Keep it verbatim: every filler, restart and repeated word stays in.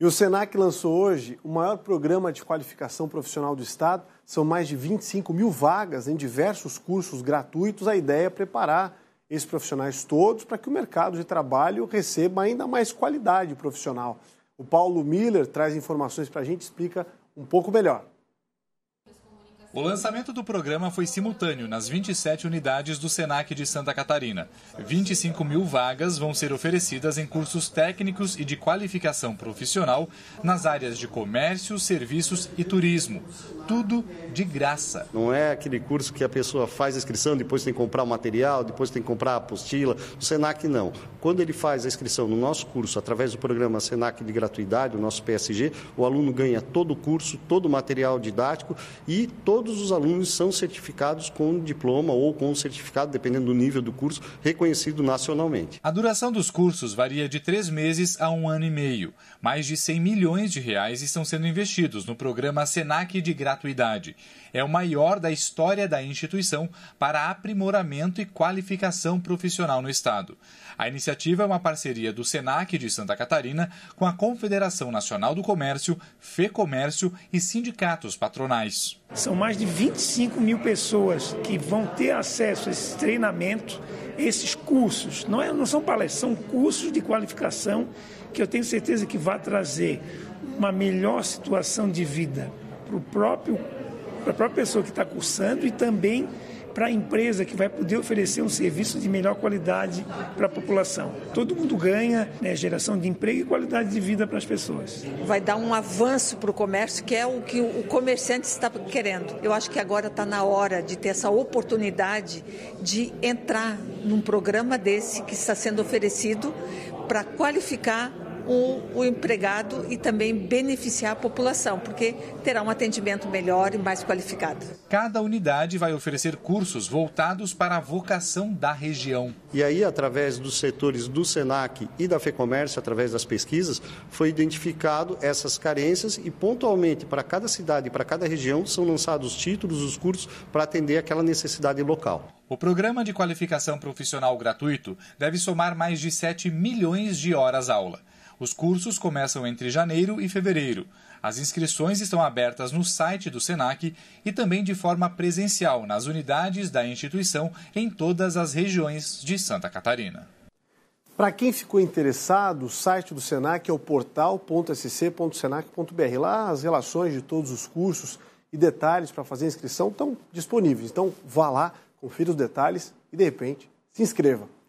E o Senac lançou hoje o maior programa de qualificação profissional do Estado. São mais de vinte e cinco mil vagas em diversos cursos gratuitos. A ideia é preparar esses profissionais todos para que o mercado de trabalho receba ainda mais qualidade profissional. O Paulo Miller traz informações para a gente, explica um pouco melhor. O lançamento do programa foi simultâneo nas vinte e sete unidades do Senac de Santa Catarina. vinte e cinco mil vagas vão ser oferecidas em cursos técnicos e de qualificação profissional nas áreas de comércio, serviços e turismo. Tudo de graça. Não é aquele curso que a pessoa faz a inscrição, depois tem que comprar o material, depois tem que comprar a apostila. O Senac não. Quando ele faz a inscrição no nosso curso, através do programa Senac de gratuidade, o nosso P S G, o aluno ganha todo o curso, todo o material didático e todo Todos os alunos são certificados com diploma ou com certificado, dependendo do nível do curso, reconhecido nacionalmente. A duração dos cursos varia de três meses a um ano e meio. Mais de cem milhões de reais estão sendo investidos no programa Senac de gratuidade. É o maior da história da instituição para aprimoramento e qualificação profissional no Estado. A iniciativa é uma parceria do Senac de Santa Catarina com a Confederação Nacional do Comércio, FeComércio e sindicatos patronais. São mais de vinte e cinco mil pessoas que vão ter acesso a esses treinamentos, esses cursos. Não, é, não são palestras, são cursos de qualificação que eu tenho certeza que vai trazer uma melhor situação de vida para o próprio, para a própria pessoa que está cursando e também para a empresa que vai poder oferecer um serviço de melhor qualidade para a população. Todo mundo ganha, né, geração de emprego e qualidade de vida para as pessoas. Vai dar um avanço para o comércio, que é o que o comerciante está querendo. Eu acho que agora está na hora de ter essa oportunidade de entrar num programa desse que está sendo oferecido para qualificar o empregado e também beneficiar a população, porque terá um atendimento melhor e mais qualificado. Cada unidade vai oferecer cursos voltados para a vocação da região. E aí, através dos setores do Senac e da FeComércio, através das pesquisas, foi identificado essas carências e pontualmente para cada cidade e para cada região são lançados os títulos, os cursos para atender aquela necessidade local. O programa de qualificação profissional gratuito deve somar mais de sete milhões de horas-aula. Os cursos começam entre janeiro e fevereiro. As inscrições estão abertas no site do Senac e também de forma presencial nas unidades da instituição em todas as regiões de Santa Catarina. Para quem ficou interessado, o site do Senac é o portal ponto s c ponto senac ponto b r. Lá as relações de todos os cursos e detalhes para fazer a inscrição estão disponíveis. Então vá lá, confira os detalhes e de repente se inscreva.